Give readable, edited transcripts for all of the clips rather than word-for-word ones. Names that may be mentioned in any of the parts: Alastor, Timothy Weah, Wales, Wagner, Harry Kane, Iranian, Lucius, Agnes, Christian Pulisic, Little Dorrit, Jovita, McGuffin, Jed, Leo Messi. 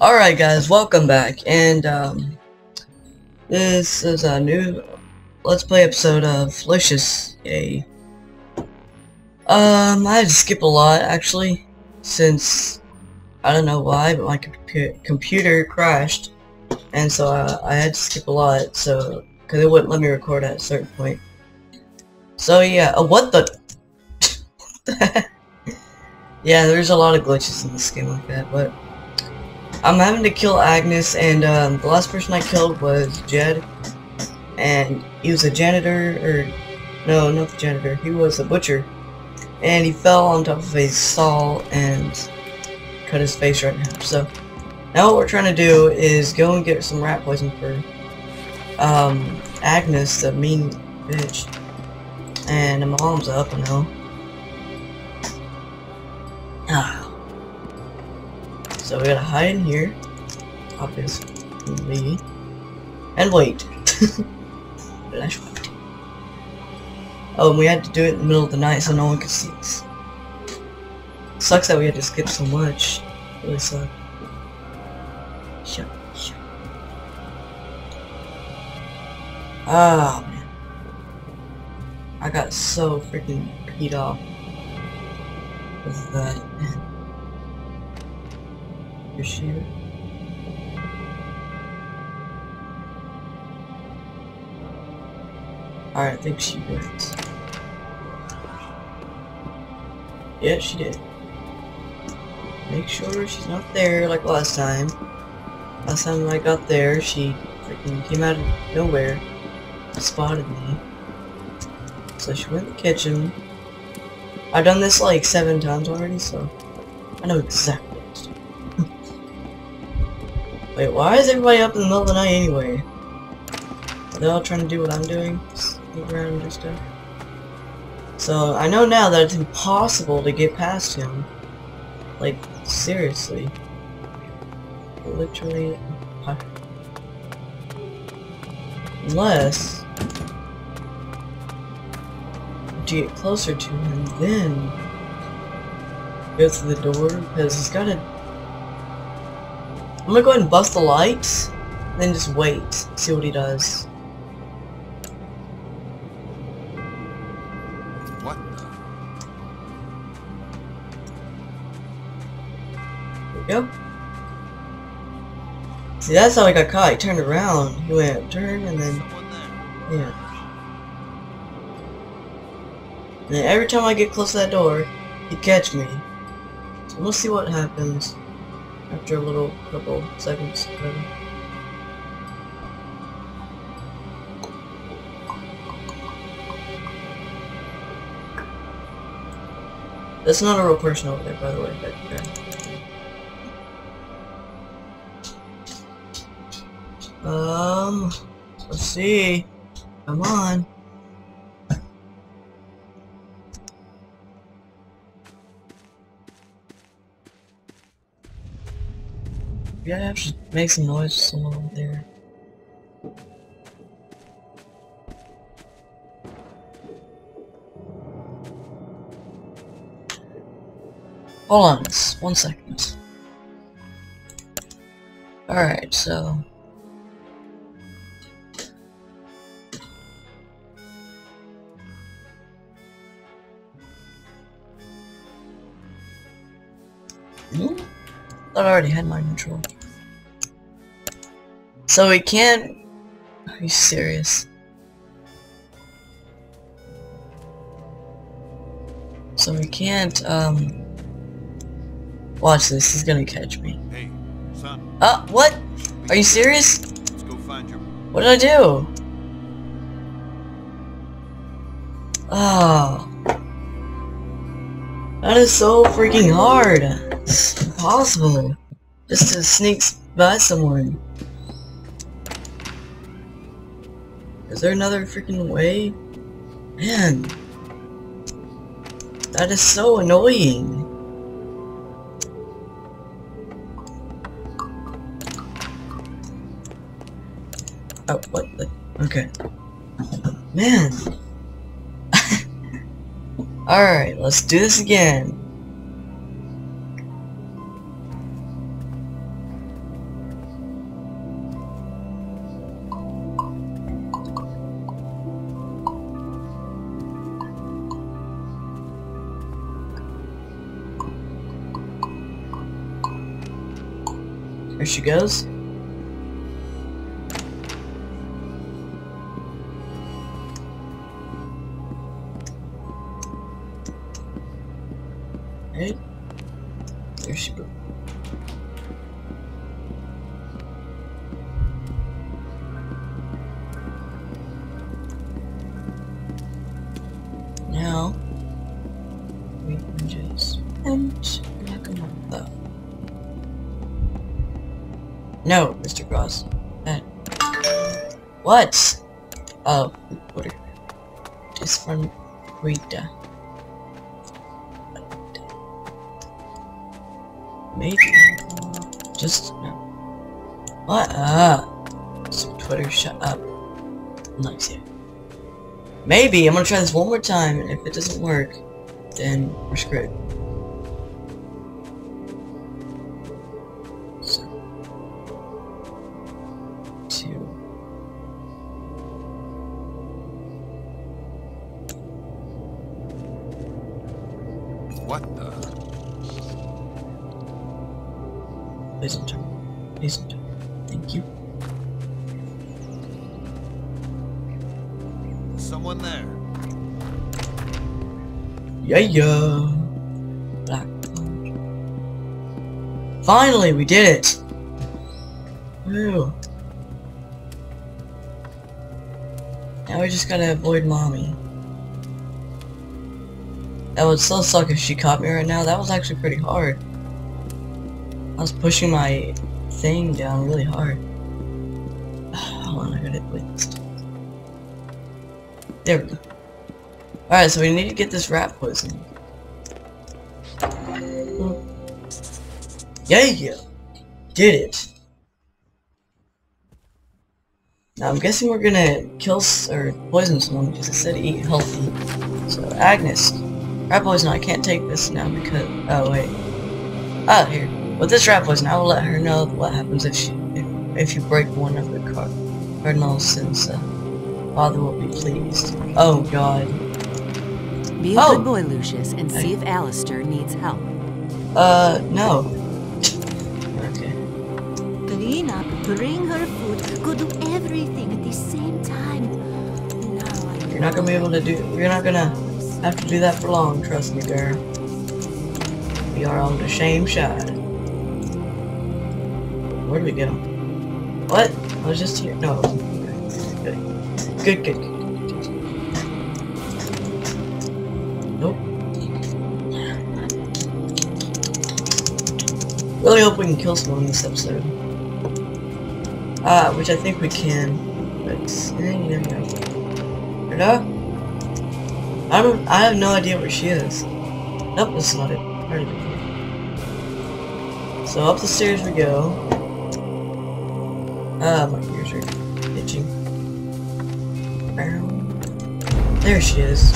Alright guys, welcome back, and this is a new Let's Play episode of Lucius. Yay. I had to skip a lot, actually, since, I don't know why, but my computer crashed, and so I had to skip a lot, so, because it wouldn't let me record at a certain point. So yeah, what the? Yeah, there's a lot of glitches in this game like that, but I'm having to kill Agnes, and the last person I killed was Jed, and he was a janitor, or no, not the janitor, he was a butcher, and he fell on top of a saw and cut his face right now. So now what we're trying to do is go and get some rat poison for Agnes, the mean bitch, and my mom's up and all. So we gotta hide in here, obviously, and wait. Flashlight. Oh, and we had to do it in the middle of the night so no one could see us. Sucks that we had to skip so much. Really sucks. Shut. Ah, man. I got so freaking peed off with that, man. Here. Alright, I think she wins. Yeah, she did. Make sure she's not there like last time. Last time I got there, she freaking came out of nowhere, spotted me. So she went in the kitchen. I've done this like 7 times already, so I know exactly. Wait, why is everybody up in the middle of the night anyway? Are they all trying to do what I'm doing? Sneak around and do stuff? So, I know now that it's impossible to get past him. Like, seriously. Literally. Unless you get closer to him, then go through the door, because he's got a... I'm gonna go ahead and bust the lights, and then just wait, see what he does. What? There we go. See, that's how I got caught. He turned around, he went turn, and then yeah. And then every time I get close to that door, he catch me. So we'll see what happens. After a little couple seconds. That's not a real person over there, by the way, but yeah. Let's see. Come on. You gotta actually make some noise with someone over there. Hold on, just 1 second. Alright, so... I thought I already had mind control. So we can't... Are you serious? So we can't, watch this, he's gonna catch me. Hey, son. What? Are you serious? Let's go find your... What did I do? Oh. That is so freaking hard. It's impossible. Just to sneak by someone. Is there another freaking way? Man. That is so annoying. Oh, what the? Okay. Man. Alright, let's do this again. There she goes. Right. There she goes. Now we can just punch back on that. No, Mr. Cross. What? Oh, order. This from Rita. Maybe. Just no. What? Some Twitter. Shut up. Nice here. Maybe I'm gonna try this one more time, and if it doesn't work, then we're screwed. So, 2. What the? Please don't turn. Please don't turn. Thank you. Someone there. Yeah. Black. Finally, we did it. Woo. Now we just gotta avoid mommy. That would so suck if she caught me right now. That was actually pretty hard. I was pushing my thing down really hard. Hold on, I gotta wait. There we go. Alright, so we need to get this rat poison. Yeah! Did it! Now I'm guessing we're gonna kill or poison someone because it said eat healthy. So Agnes, rat poison, I can't take this now because... oh wait. Ah, here. With this rat poison, I will let her know what happens if you break one of the cardinal sins. Father will be pleased. Oh God. Be a good boy, Lucius, and see if Alastor needs help. No. Okay. Clean up, bring her food, go do everything at the same time. Now you're not gonna be able to do. You're not gonna have to do that for long. Trust me, girl. We are on the same side. Where do we go? What? I was just here. No. Good, good. Nope. Really hope we can kill someone in this episode. Which I think we can. But you never know. Hello? I have no idea where she is. Nope, that's not it. So up the stairs we go. My ears are itching. There she is.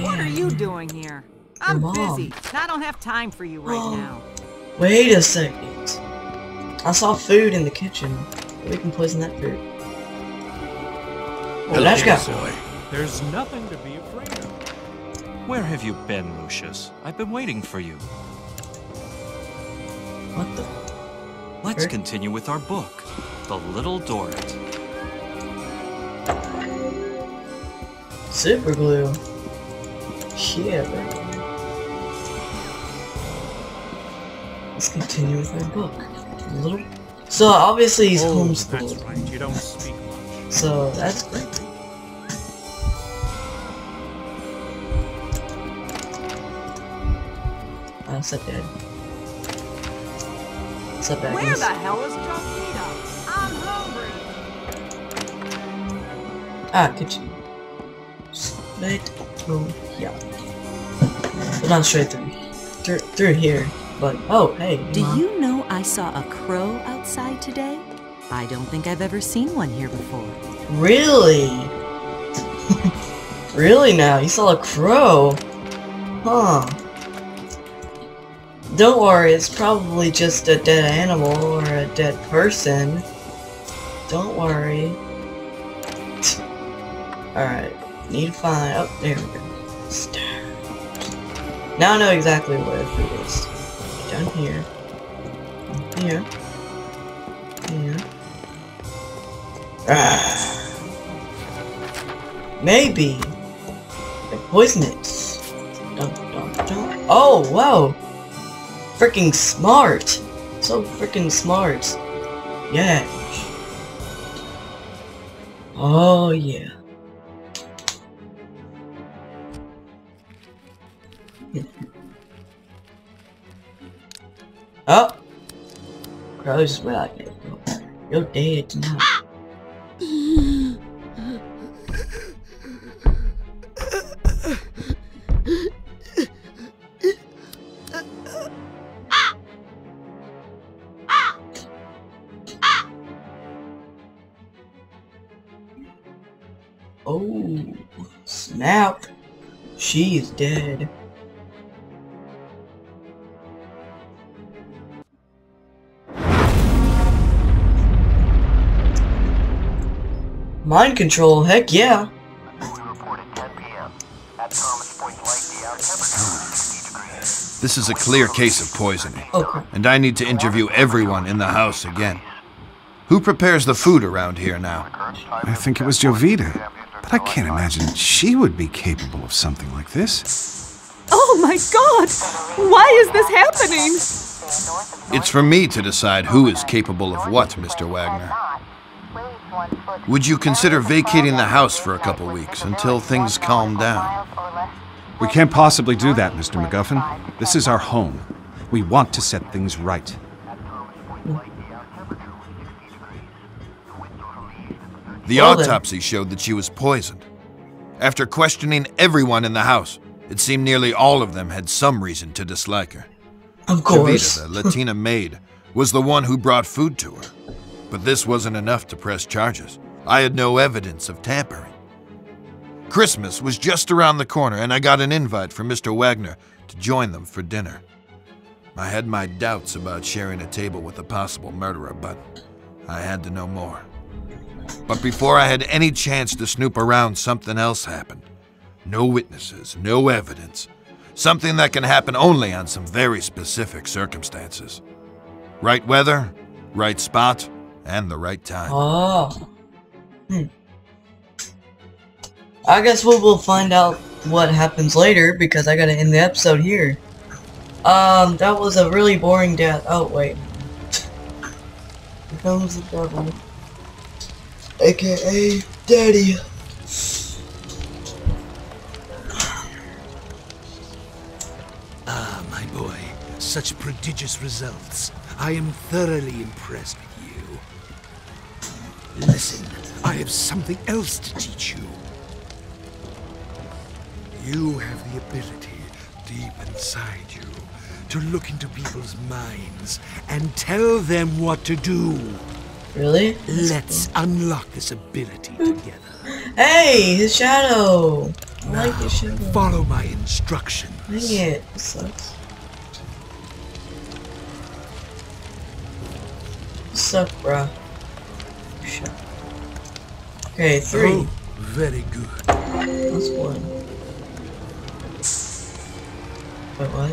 What are you doing here? I'm busy. I don't have time for you right now. Wait a second. I saw food in the kitchen. We can poison that food. Well, let's go. There's nothing to be afraid of. Where have you been, Lucius? I've been waiting for you. What the? Let's continue with our book, The Little Dorrit. Super glue. Yeah, baby. Let's continue with our book. The Little. So obviously he's homeschooled. That's right. You don't speak much. So that's great. What's up, Agnes? Where the hell is Jovita? I'm hungry! Kitchen. Straight through here. Well, not straight through. Through here. But, oh, hey. Do you know I saw a crow outside today? I don't think I've ever seen one here before. Really? Really now? You saw a crow? Huh. Don't worry, it's probably just a dead animal or a dead person. Don't worry. Alright. Need to find. Oh, there we go. Now I know exactly where the food is. Down here. Here. Here. Ah. Maybe. They're poisonous. Dun, dun, dun. Oh, wow. Freaking smart. So freaking smart. Yeah. Oh, yeah. Oh! Crow's well, you're dead now. Oh, snap! She is dead. Mind control, heck yeah. This is a clear case of poisoning. Okay. And I need to interview everyone in the house again. Who prepares the food around here now? I think it was Jovita, but I can't imagine she would be capable of something like this. Oh my God! Why is this happening? It's for me to decide who is capable of what, Mr. Wagner. Would you consider vacating the house for a couple weeks until things calm down? We can't possibly do that, Mr. McGuffin. This is our home. We want to set things right. The autopsy showed that she was poisoned. After questioning everyone in the house, it seemed nearly all of them had some reason to dislike her. Of course. Jovita, the Latina maid, was the one who brought food to her. But this wasn't enough to press charges. I had no evidence of tampering. Christmas was just around the corner, and I got an invite from Mr. Wagner to join them for dinner. I had my doubts about sharing a table with a possible murderer, but I had to know more. But before I had any chance to snoop around, something else happened. No witnesses, no evidence. Something that can happen only on some very specific circumstances. Right weather, right spot, and the right time. Oh. Hmm. I guess we'll find out what happens later, because I gotta end the episode here. That was a really boring death. Oh, wait. Here comes the devil. AKA Daddy. Ah, my boy. Such prodigious results. I am thoroughly impressed with you. Listen, I have something else to teach you. You have the ability, deep inside you, to look into people's minds and tell them what to do. Really? Let's unlock this ability together. Hey, his shadow! I like his shadow. Follow my instructions. Dang it, this sucks. This sucks, bruh. Okay, 3. Oh, very good. That's 1. Wait, what?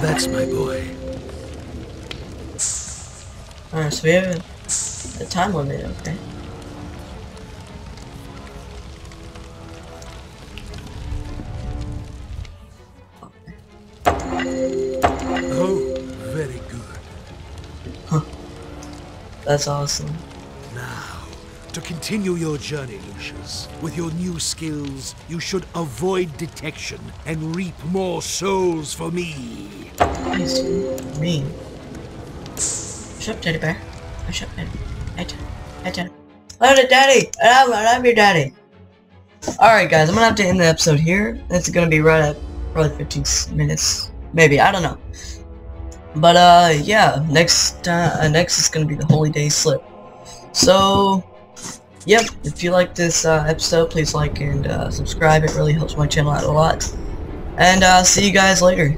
That's my boy. Alright, so we have a time limit, okay. That's awesome. Now, to continue your journey, Lucius, with your new skills, you should avoid detection and reap more souls for me. Nice. Me. Shut up, Teddy Bear. Shut up, Teddy. Hello, Daddy. I'm your daddy. Alright, guys, I'm gonna have to end the episode here. It's gonna be right at probably 15 minutes. Maybe, I don't know. But yeah, next is gonna be the Holy Day Slip. So, yep, if you like this episode, please like and subscribe. It really helps my channel out a lot. And see you guys later.